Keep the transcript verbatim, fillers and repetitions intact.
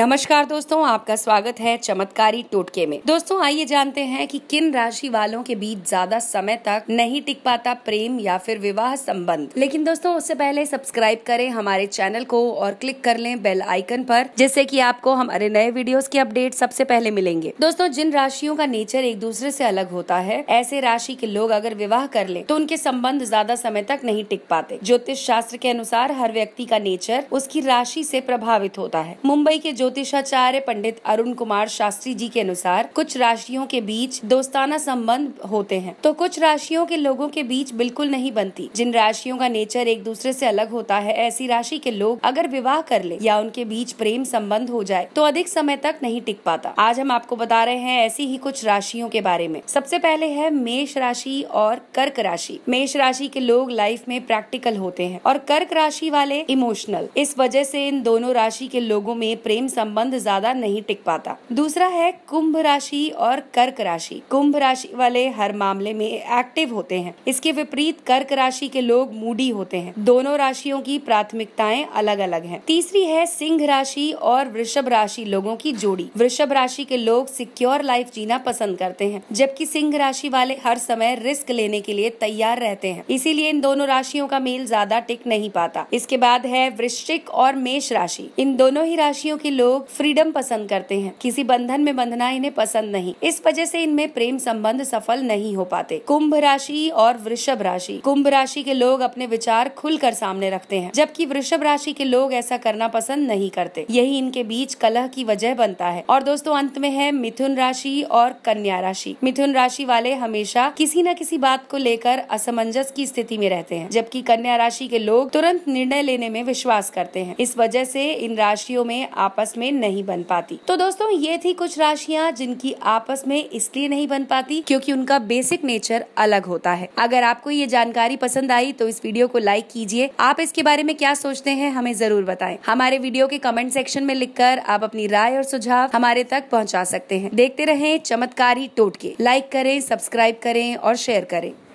नमस्कार दोस्तों, आपका स्वागत है चमत्कारी टोटके में। दोस्तों आइए जानते हैं कि किन राशि वालों के बीच ज्यादा समय तक नहीं टिक पाता प्रेम या फिर विवाह संबंध। लेकिन दोस्तों उससे पहले सब्सक्राइब करें हमारे चैनल को और क्लिक कर लें बेल आइकन पर, जिससे कि आपको हमारे नए वीडियोस के अपडेट सबसे पहले मिलेंगे। दोस्तों जिन राशियों का नेचर एक दूसरे से अलग होता है, ऐसे राशि के लोग अगर विवाह कर ले तो उनके संबंध ज्यादा समय तक नहीं टिक पाते। ज्योतिष शास्त्र के अनुसार हर व्यक्ति का नेचर उसकी राशि से प्रभावित होता है। मुंबई के ज्योतिषाचार्य पंडित अरुण कुमार शास्त्री जी के अनुसार कुछ राशियों के बीच दोस्ताना संबंध होते हैं तो कुछ राशियों के लोगों के बीच बिल्कुल नहीं बनती। जिन राशियों का नेचर एक दूसरे से अलग होता है, ऐसी राशि के लोग अगर विवाह कर ले या उनके बीच प्रेम संबंध हो जाए तो अधिक समय तक नहीं टिक पाता। आज हम आपको बता रहे हैं ऐसी ही कुछ राशियों के बारे में। सबसे पहले है मेष राशि और कर्क राशि। मेष राशि के लोग लाइफ में प्रैक्टिकल होते हैं और कर्क राशि वाले इमोशनल। इस वजह से इन दोनों राशि के लोगों में प्रेम संबंध ज्यादा नहीं टिक पाता। दूसरा है कुंभ राशि और कर्क राशि। कुंभ राशि वाले हर मामले में एक्टिव होते हैं, इसके विपरीत कर्क राशि के लोग मूडी होते हैं। दोनों राशियों की प्राथमिकताएं अलग अलग हैं। तीसरी है सिंह राशि और वृषभ राशि लोगों की जोड़ी। वृषभ राशि के लोग सिक्योर लाइफ जीना पसंद करते हैं, जबकि सिंह राशि वाले हर समय रिस्क लेने के लिए तैयार रहते हैं। इसीलिए इन दोनों राशियों का मेल ज्यादा टिक नहीं पाता। इसके बाद है वृश्चिक और मेष राशि। इन दोनों ही राशियों के लोग फ्रीडम पसंद करते हैं, किसी बंधन में बंधना इन्हें पसंद नहीं। इस वजह से इनमें प्रेम संबंध सफल नहीं हो पाते। कुंभ राशि और वृषभ राशि। कुंभ राशि के लोग अपने विचार खुलकर सामने रखते हैं, जबकि वृषभ राशि के लोग ऐसा करना पसंद नहीं करते। यही इनके बीच कलह की वजह बनता है। और दोस्तों अंत में है मिथुन राशि और कन्या राशि। मिथुन राशि वाले हमेशा किसी न किसी बात को लेकर असमंजस की स्थिति में रहते हैं, जबकि कन्या राशि के लोग तुरंत निर्णय लेने में विश्वास करते हैं। इस वजह से इन राशियों में आपस में नहीं बन पाती। तो दोस्तों ये थी कुछ राशियां जिनकी आपस में इसलिए नहीं बन पाती क्योंकि उनका बेसिक नेचर अलग होता है। अगर आपको ये जानकारी पसंद आई तो इस वीडियो को लाइक कीजिए। आप इसके बारे में क्या सोचते हैं हमें जरूर बताएं। हमारे वीडियो के कमेंट सेक्शन में लिखकर आप अपनी राय और सुझाव हमारे तक पहुंचा सकते हैं। देखते रहें चमत्कारी टोटके। लाइक करें, सब्सक्राइब करें और शेयर करें।